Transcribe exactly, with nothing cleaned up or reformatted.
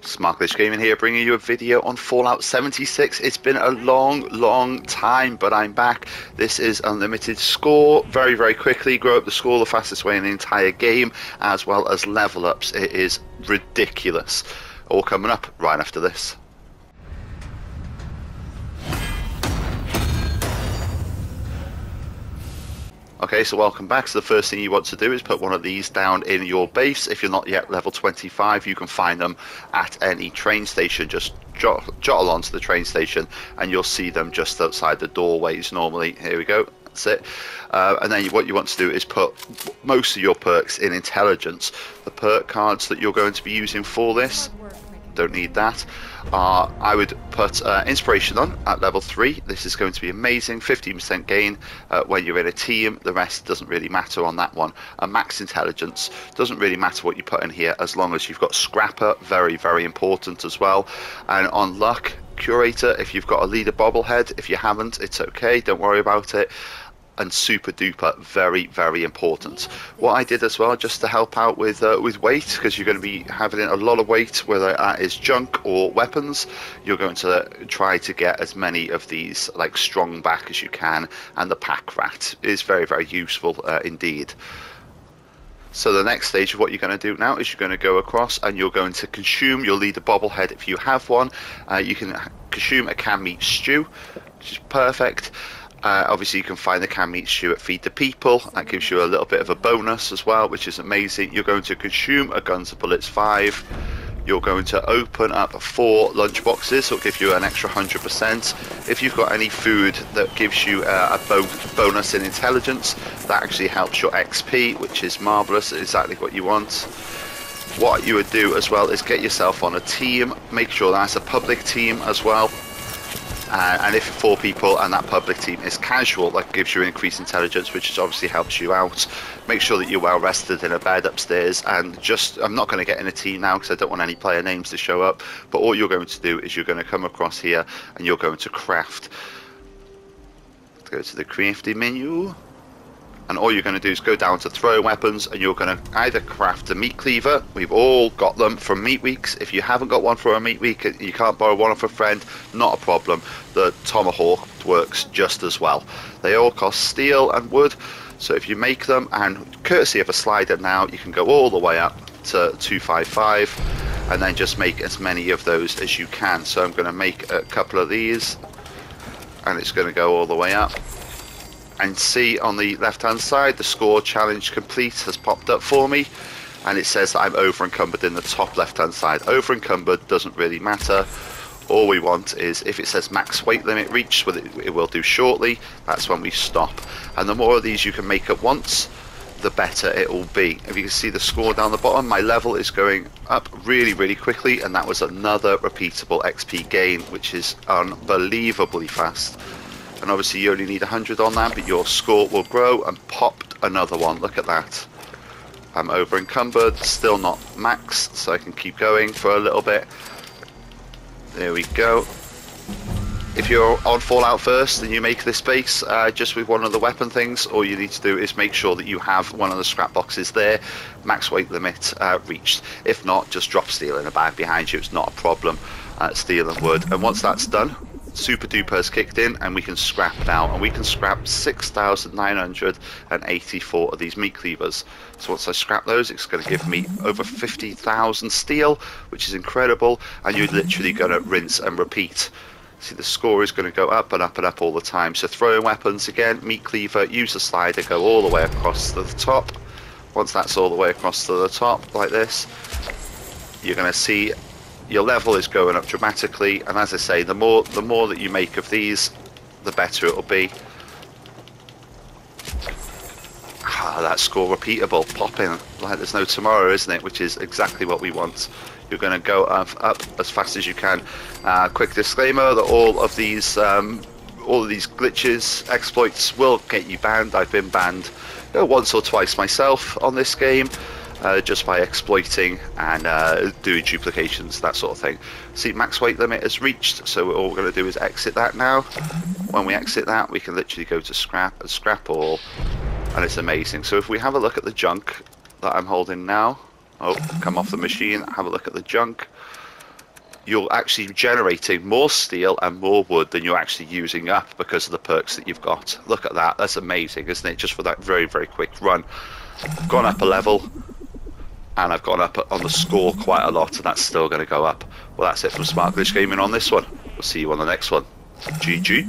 Smart Glitch Gaming here, bringing you a video on Fallout seventy-six. It's been a long, long time, but I'm back. This is Unlimited Score. Very, very quickly, grow up the score the fastest way in the entire game, as well as level ups. It is ridiculous. All coming up right after this. Okay, so welcome back. So the first thing you want to do is put one of these down in your base. If you're not yet level twenty-five, you can find them at any train station. Just jot, jot along to the train station and you'll see them just outside the doorways normally. Here we go. That's it. Uh, and then what you want to do is put most of your perks in intelligence. The perk cards that you're going to be using for this, don't need that. Uh, I would put uh, inspiration on at level three. This is going to be amazing. fifteen percent gain uh, when you're in a team. The rest doesn't really matter on that one. Uh, max intelligence, doesn't really matter what you put in here as long as you've got scrapper. Very, very important as well. And on luck, curator, if you've got a leader bobblehead. If you haven't, it's okay, don't worry about it. And super duper, very, very important. What I did as well, just to help out with uh, with weight, because you're going to be having a lot of weight, whether that is junk or weapons. You're going to try to get as many of these like strong back as you can, and the pack rat is very, very useful uh, indeed. So the next stage of what you're going to do now is you're going to go across and you're going to consume your leader bobblehead if you have one. Uh, you can consume a canned meat stew, which is perfect. Uh, obviously you can find the canned meat stew at Feed the People. That gives you a little bit of a bonus as well, which is amazing. You're going to consume a Guns of Bullets five. You're going to open up four lunch boxes, so it'll give you an extra one hundred percent. If you've got any food that gives you uh, a bo bonus in intelligence, that actually helps your X P, which is marvellous, exactly what you want. What you would do as well is get yourself on a team, make sure that's a public team as well. Uh, and if four people and that public team is casual, that gives you increased intelligence, which is obviously helps you out. Make sure that you're well rested in a bed upstairs. And just, I'm not going to get in a team now because I don't want any player names to show up. But all you're going to do is you're going to come across here and you're going to craft. Let's go to the crafting menu. And all you're going to do is go down to throw weapons and you're going to either craft a meat cleaver. We've all got them from meat weeks. If you haven't got one for a meat week and you can't borrow one off a friend, not a problem. The tomahawk works just as well. They all cost steel and wood. So if you make them, and courtesy of a slider now, you can go all the way up to two fifty-five and then just make as many of those as you can. So I'm going to make a couple of these and it's going to go all the way up. And see on the left hand side the score challenge complete has popped up for me and it says that I'm over encumbered in the top left hand side. Over encumbered doesn't really matter. All we want is if it says max weight limit reached, well, it, it will do shortly, that's when we stop. And the more of these you can make at once, the better it will be. If you can see the score down the bottom, my level is going up really, really quickly and that was another repeatable X P gain, which is unbelievably fast. And obviously you only need one hundred on that, but your score will grow and popped another one. Look at that. I'm over encumbered, still not max, so I can keep going for a little bit. There we go. If you're on Fallout first and you make this base uh, just with one of the weapon things, all you need to do is make sure that you have one of the scrap boxes there. Max weight limit uh, reached. If not, just drop steel in a bag behind you. It's not a problem. Uh, steel and wood. And once that's done, super duper's kicked in and we can scrap now, and we can scrap six thousand nine hundred eighty-four of these meat cleavers. So once I scrap those, it's going to give me over fifty thousand steel, which is incredible, and you're literally going to rinse and repeat. See, the score is going to go up and up and up all the time. So throwing weapons again, meat cleaver, use the slider, go all the way across to the top. Once that's all the way across to the top like this, you're going to see your level is going up dramatically, and as I say, the more the more that you make of these, the better it'll be. Ah, that score repeatable, popping like there's no tomorrow, isn't it? Which is exactly what we want. You're going to go up, up as fast as you can. Uh, quick disclaimer that all of these um, all of these glitches, exploits will get you banned. I've been banned you know, once or twice myself on this game. Uh, just by exploiting and uh, doing duplications, that sort of thing. See, max weight limit is reached, so all we're going to do is exit that now. When we exit that, we can literally go to scrap and scrap all, and it's amazing. So if we have a look at the junk that I'm holding now, oh, come off the machine, have a look at the junk. you're actually generating more steel and more wood than you're actually using up because of the perks that you've got. Look at that. That's amazing, isn't it? Just for that very, very quick run. I've gone up a level, and I've gone up on the score quite a lot, and that's still going to go up. Well, that's it from Smart Glitch Gaming on this one. We'll see you on the next one. G G.